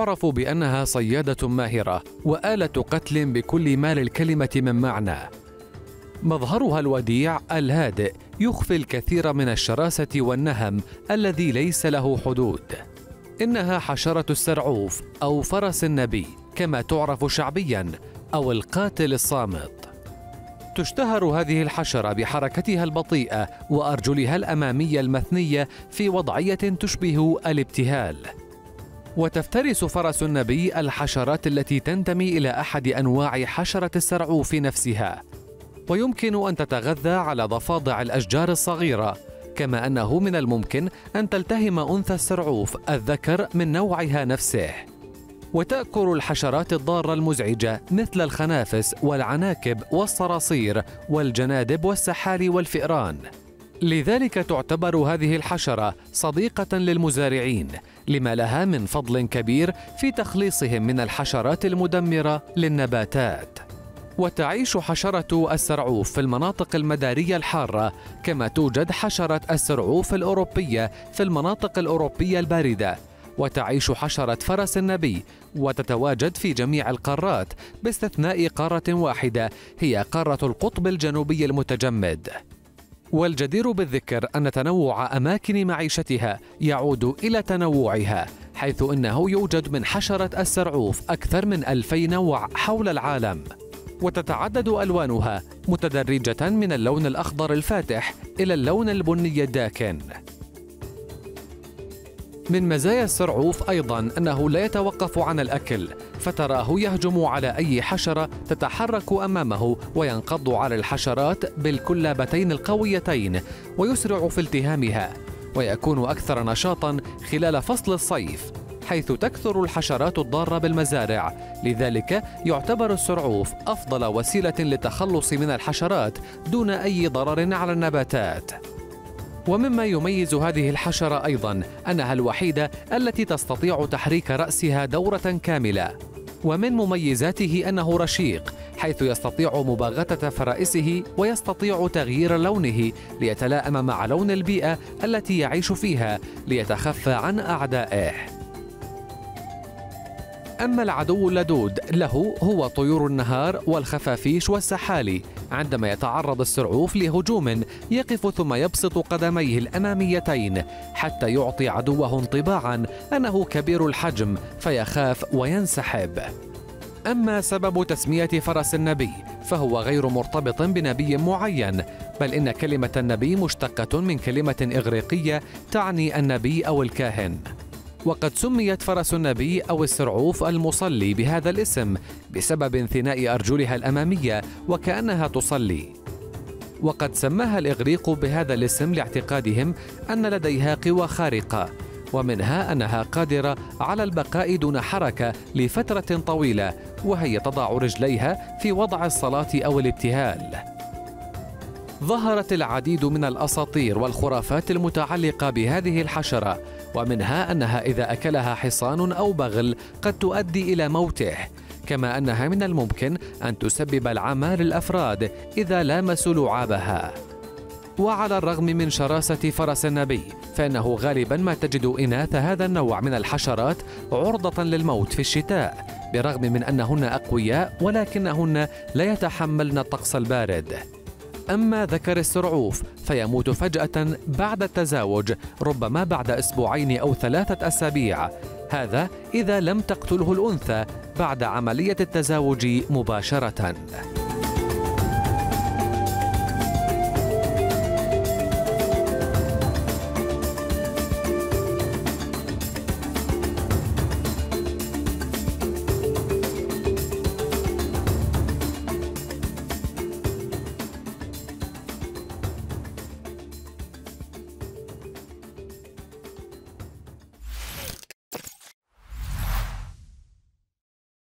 تعرف بأنها صيادة ماهرة وآلة قتل بكل ما للكلمة من معنى. مظهرها الوديع الهادئ يخفي الكثير من الشراسة والنهم الذي ليس له حدود. إنها حشرة السرعوف أو فرس النبي كما تعرف شعبياً، أو القاتل الصامت. تشتهر هذه الحشرة بحركتها البطيئة وأرجلها الأمامية المثنية في وضعية تشبه الابتهال. وتفترس فرس النبي الحشرات التي تنتمي إلى أحد أنواع حشرة السرعوف نفسها، ويمكن أن تتغذى على ضفادع الأشجار الصغيرة، كما أنه من الممكن أن تلتهم أنثى السرعوف الذكر من نوعها نفسه. وتأكل الحشرات الضارة المزعجة مثل الخنافس والعناكب والصراصير والجنادب والسحالي والفئران. لذلك تعتبر هذه الحشرة صديقة للمزارعين لما لها من فضل كبير في تخليصهم من الحشرات المدمرة للنباتات. وتعيش حشرة السرعوف في المناطق المدارية الحارة، كما توجد حشرة السرعوف الأوروبية في المناطق الأوروبية الباردة. وتعيش حشرة فرس النبي وتتواجد في جميع القارات باستثناء قارة واحدة هي قارة القطب الجنوبي المتجمد. والجدير بالذكر أن تنوع أماكن معيشتها يعود إلى تنوعها، حيث إنه يوجد من حشرة السرعوف أكثر من 2000 نوع حول العالم. وتتعدد ألوانها متدرجة من اللون الأخضر الفاتح إلى اللون البني الداكن. من مزايا السرعوف أيضاً أنه لا يتوقف عن الأكل، فتراه يهجم على أي حشرة تتحرك أمامه وينقض على الحشرات بالكلابتين القويتين ويسرع في التهامها. ويكون أكثر نشاطاً خلال فصل الصيف، حيث تكثر الحشرات الضارة بالمزارع. لذلك يعتبر السرعوف أفضل وسيلة للتخلص من الحشرات دون أي ضرر على النباتات. ومما يميز هذه الحشرة أيضاً أنها الوحيدة التي تستطيع تحريك رأسها دورة كاملة. ومن مميزاته أنه رشيق، حيث يستطيع مباغتة فرائسه ويستطيع تغيير لونه ليتلائم مع لون البيئة التي يعيش فيها ليتخفى عن أعدائه. أما العدو اللدود له هو طيور النهار والخفافيش والسحالي. عندما يتعرض السرعوف لهجوم يقف ثم يبسط قدميه الأماميتين حتى يعطي عدوه انطباعاً أنه كبير الحجم فيخاف وينسحب. أما سبب تسمية فرس النبي فهو غير مرتبط بنبي معين، بل إن كلمة النبي مشتقة من كلمة إغريقية تعني النبي أو الكاهن. وقد سميت فرس النبي أو السرعوف المصلي بهذا الاسم بسبب انثناء أرجلها الأمامية وكأنها تصلي. وقد سماها الإغريق بهذا الاسم لاعتقادهم أن لديها قوى خارقة، ومنها أنها قادرة على البقاء دون حركة لفترة طويلة وهي تضع رجليها في وضع الصلاة أو الابتهال. ظهرت العديد من الأساطير والخرافات المتعلقة بهذه الحشرة، ومنها أنها إذا أكلها حصان أو بغل قد تؤدي إلى موته، كما أنها من الممكن أن تسبب العمى للأفراد إذا لامسوا لعابها. وعلى الرغم من شراسة فرس النبي فإنه غالبا ما تجد إناث هذا النوع من الحشرات عرضة للموت في الشتاء، برغم من أنهن أقوياء ولكنهن لا يتحملن الطقس البارد. أما ذكر السرعوف فيموت فجأة بعد التزاوج، ربما بعد أسبوعين أو 3 أسابيع، هذا إذا لم تقتله الأنثى بعد عملية التزاوج مباشرة.